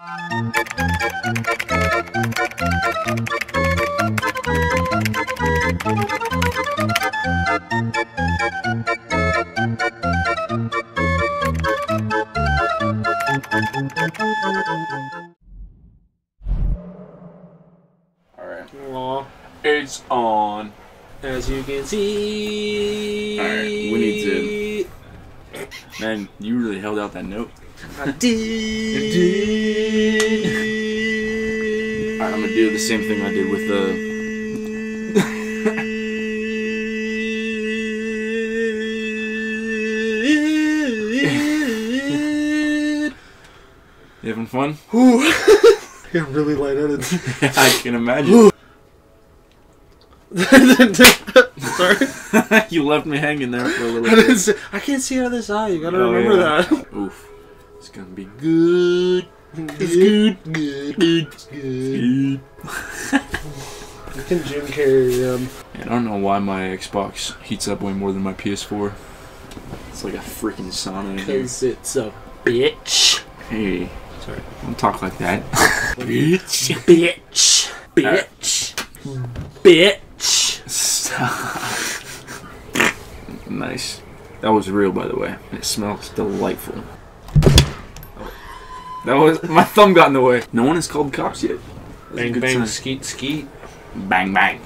Alright. It's on. As you can see. Alright, we need to. Man, you really held out that note. I did. Alright, I'm gonna do the same thing I did with the. You having fun? You're really light-headed. I can imagine. Sorry. You left me hanging there for a little bit. I can't see out of this eye. You gotta remember that. Oof. It's gonna be good. It's good. It's good. You can Jim Carrey. I don't know why my Xbox heats up way more than my PS4. It's like a freaking sauna. Because it's a bitch. Hey. Sorry. Don't talk like that. Bitch. Bitch. Bitch. Bitch. Stop. Nice. That was real, by the way. It smells delightful. Oh. That was my thumb got in the way. No one has called cops yet. Bang bang, skeet skeet. Bang bang.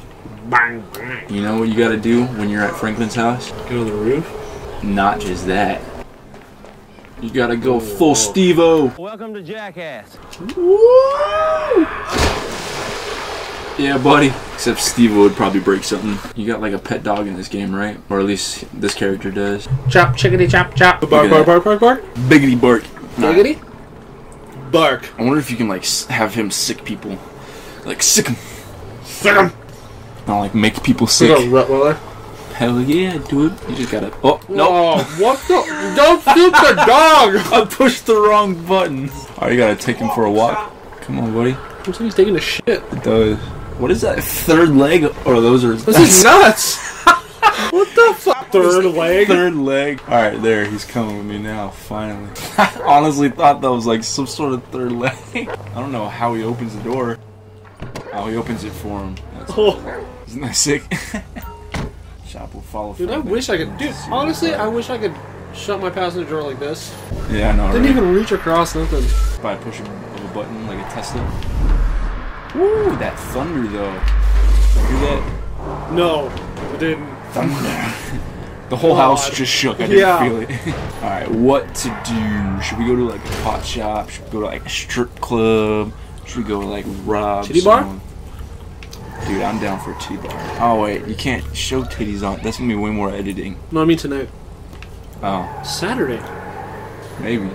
Bang bang. You know what you gotta do when you're at Franklin's house? Go to the roof? Not just that. You gotta go full Steve-O. Welcome to Jackass. Woo! Yeah, buddy. Except Steve-O would probably break something. You got like a pet dog in this game, right? Or at least this character does. Chop, chickadee, chop, chop. Bark, bark, bark, bark, bark. Biggity bark. Biggity? Bark. I wonder if you can like have him sick people. Like sick him. Sick him. Not like make people sick. Like a Rottweiler. Hell yeah, dude. You just gotta... Oh, no. Whoa, what the... Don't shoot the dog! I pushed the wrong button. Alright, you gotta take him for a walk. Come on, buddy. Looks like he's taking a shit. It does. What is that? Third leg? Or those are... This is nuts! What the fuck? Third leg? Third leg. Alright, there. He's coming with me now, finally. I honestly thought that was like some sort of third leg. I don't know how he opens the door. How he opens it for him. That's cool. Isn't that sick? Will follow. Dude, I wish I could. Dude, honestly, I wish I could shut my passenger door like this. Yeah, I know. Didn't even reach across nothing. By pushing a button like a Tesla. Woo, that thunder though. Did you hear that? No, I didn't. Thunder. The whole house just shook. I didn't feel it. All right, what to do? Should we go to like a pot shop? Should we go to like a strip club? Should we go like rob titty bar? Dude, I'm down for a titty bar. Oh wait, you can't show titties on. That's gonna be way more editing. No, I mean tonight. Oh. Saturday. Maybe.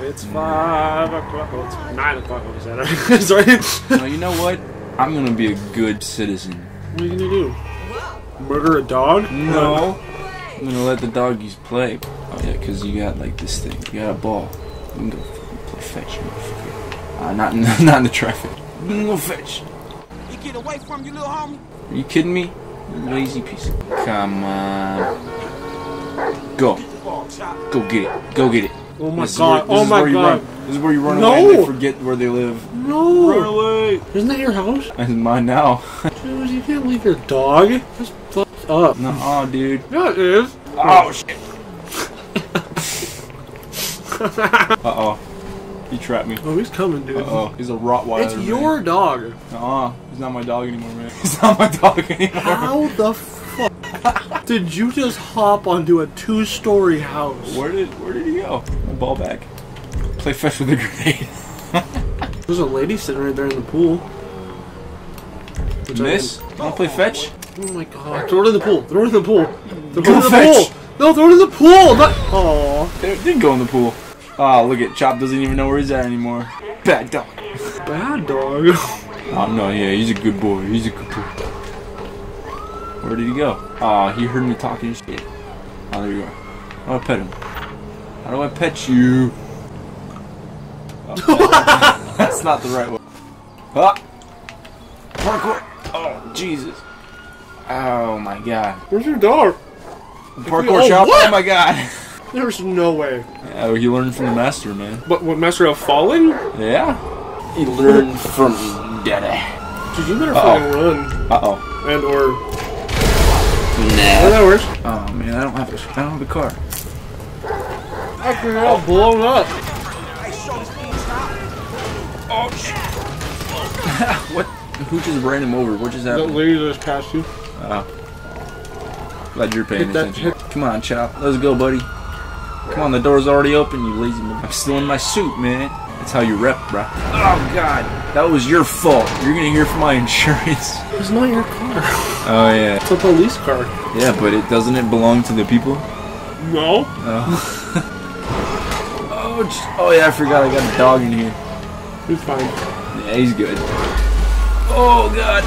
It's 5 o'clock. Oh, it's 9 o'clock on Saturday. Sorry. No, you know what? I'm gonna be a good citizen. What are you gonna do? Murder a dog? No. I'm gonna let the doggies play. Oh yeah, cause you got like this thing. You got a ball. I'm gonna go fucking play fetch, motherfucker. Not in the traffic. I'm gonna go fetch. Get away from you, little homie. Are you kidding me? Lazy piece. Come on. Go. Go get it. Go get it. Oh my god. Oh my god. This is where you run away and forget where they live. No. Run away. Isn't that your house? That's mine now. Dude, you can't leave your dog. That's fucked up. Nuh-uh, dude. Yeah, it is. Oh, shit. Uh-oh. He trapped me. Oh, he's coming, dude. Uh-oh. He's a Rottweiler. It's your dog. Uh-uh. He's not my dog anymore, man. He's not my dog anymore. How the fuck did you just hop onto a two-story house? Where did he go? Ball back. Play fetch with a grenade. There's a lady sitting right there in the pool. Miss? Wanna play fetch? Oh my god. Throw it in the pool. Throw it in the pool. Throw it in the pool. No, throw it in the pool. Not. Oh. It didn't go in the pool. Oh, look at Chop doesn't even know where he's at anymore. Bad dog. Bad dog? Oh, no, yeah, he's a good boy. He's a good boy. Where did he go? Oh, he heard me talking shit. Oh, there you are. How do I pet him? How do I pet you? Oh, that's not the right way. Ah! Parkour! Oh, Jesus. Oh, my God. Where's your dog? Parkour, Chop. Oh, my God. There's no way. Yeah, he learned from the master, man. What master of falling? Yeah. He learned from daddy. Dude, you better fucking run. Uh-oh. And or... Nah. That works. Oh, man, I don't have the car. Fucking hell, blown up. Oh, shit. What? Who just ran him over? What just happened? That lady just passed you. Oh. Glad you're paying attention. Come on, Chop. Let's go, buddy. Come on, the door's already open, you lazy man. I'm still in my suit, man. That's how you rep, bro. Oh, God. That was your fault. You're going to hear from my insurance. It was not your car. Oh, yeah. It's a police car. Yeah, but doesn't it belong to the people? No. Oh. Oh, yeah, I forgot. I got a dog in here. He's fine. Yeah, he's good. Oh, God.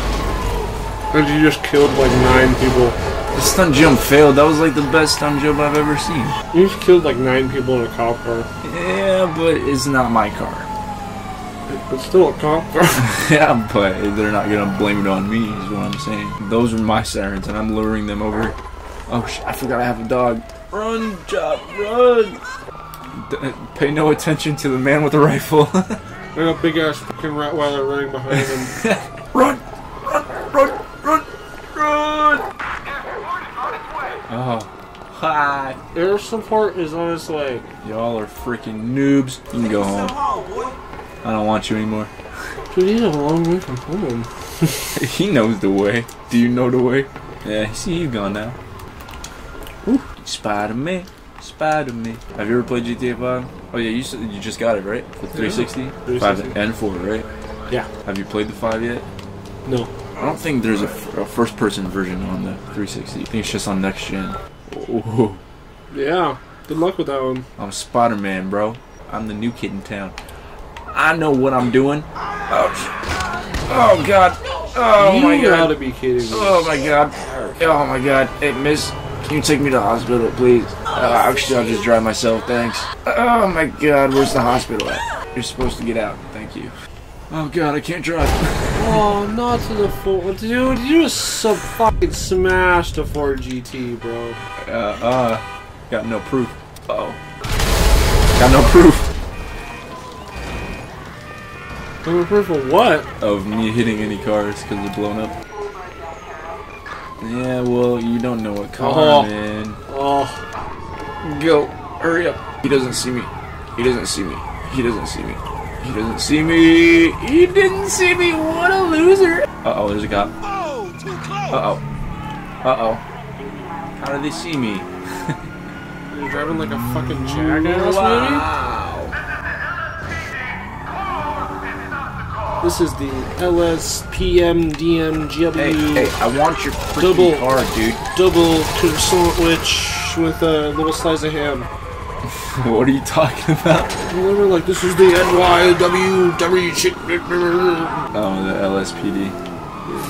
And you just killed like 9 people. The stunt jump failed. That was like the best stunt jump I've ever seen. You just killed like 9 people in a cop car. Yeah, but it's not my car. It's still a cop car. Yeah, but they're not going to blame it on me is what I'm saying. Those are my sirens and I'm luring them over. Oh, shit. I forgot I have a dog. Run, Chop. Run. Pay no attention to the man with the rifle. There's a big ass fucking Rottweiler running behind him. Run! Run! Run! Run! Run! Oh. Hi. Air support is on its way. Y'all are freaking noobs. You can go home. I don't want you anymore. Dude, he's a long way from home. He knows the way. Do you know the way? Yeah, see, he's gone now. Spider-Man. Spider-Man. Have you ever played GTA 5? Oh yeah, you said you just got it, right? For 360? Yeah, 360. 5 and 4, right? Yeah. Have you played the 5 yet? No. I don't think there's a first-person version on the 360. I think it's just on next gen. Ooh. Yeah. Good luck with that one. I'm Spider-Man, bro. I'm the new kid in town. I know what I'm doing. Ouch. Oh God. Oh my God. You gotta be kidding me. Oh my God. Oh my God. Hey, miss. Can you take me to the hospital, please? Actually, I'll just drive myself, thanks. Oh my God, where's the hospital at? You're supposed to get out, thank you. Oh God, I can't drive. Oh, not to the Ford. Dude, you just so fucking smashed a Ford GT, bro. Got no proof. Uh oh. Got no proof. No proof of what? Of me hitting any cars because they're blown up. Yeah, well, you don't know what car, man. Oh. Go. Hurry up. He doesn't see me. He doesn't see me. He doesn't see me. He doesn't see me. He didn't see me. What a loser. Uh-oh, there's a cop. Uh-oh. Uh-oh. How did they see me? You're driving like a fucking jackass, maybe? This is the LSPMDMGW. Hey, I want your freaking car, dude. Double croissant witch with a little slice of ham. What are you talking about? Remember, like, this is the NYWW. Oh, the LSPD. Yeah.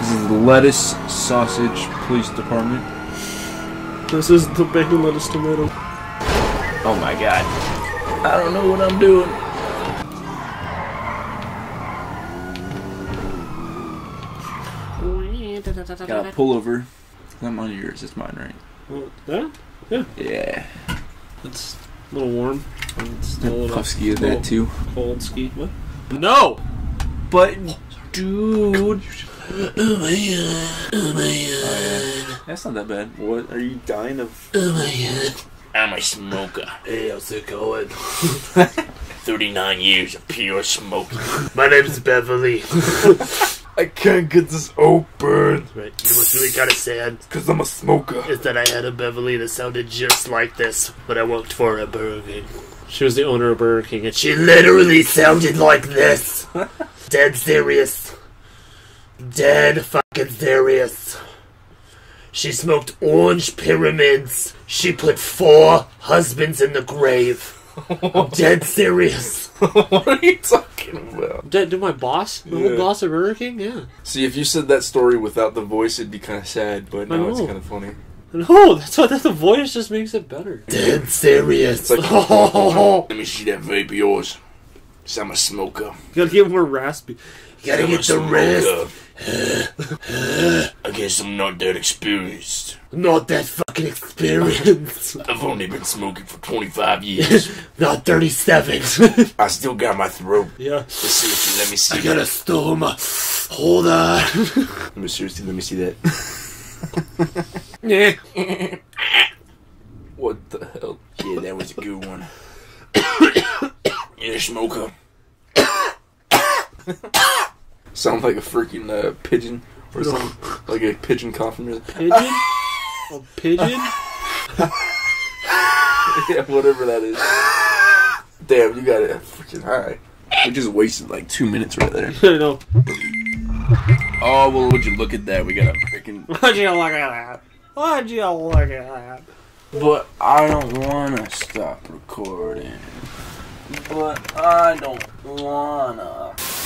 This is the Lettuce Sausage Police Department. This is the Bacon Lettuce Tomato. Oh my God. I don't know what I'm doing. Gotta pull over. I'm on yours. It's mine, right? Well, that? Yeah. Yeah. It's a little warm. It's still puff ski of that too. Cold ski. What? No. But, dude. Oh my God. Oh my God. That's not that bad. What? Are you dying of? Oh my God. I'm a smoker. Hey, how's it going? 39 years of pure smoke. My name's Beverly. I can't get this open. Right. You know what's really kind of sad? Because I'm a smoker. Is that I had a Beverly that sounded just like this when I worked for a Burger King. She was the owner of Burger King and she literally sounded like this. Dead serious. Dead fucking serious. She smoked orange pyramids. She put 4 husbands in the grave. I'm dead serious. What are you talking about? Did my boss? The whole boss of Burger King? Yeah. See, if you said that story without the voice, it'd be kind of sad, but now it's kind of funny. No, that's why the voice just makes it better. Dead serious. It's like, let me see that vape of yours. Because I'm a smoker. You gotta get more raspy. You gotta get the rasp. I guess I'm not that experienced. Not that fucking experienced. I've only been smoking for 25 years. Not 37. I still got my throat. Yeah. Let me see. I got a stoma. Hold on. No, seriously, let me see that. What the hell? Yeah, that was a good one. Yeah, smoker. Sounds like a freaking pigeon or something. Like a pigeon coughing. A pigeon? A pigeon? Yeah, whatever that is. Damn, you got it freaking high. We just wasted like 2 minutes right there. I know. Oh, well, would you look at that? We got a freaking. Would you look at that? Would you look at that? But I don't wanna stop recording. But I don't wanna.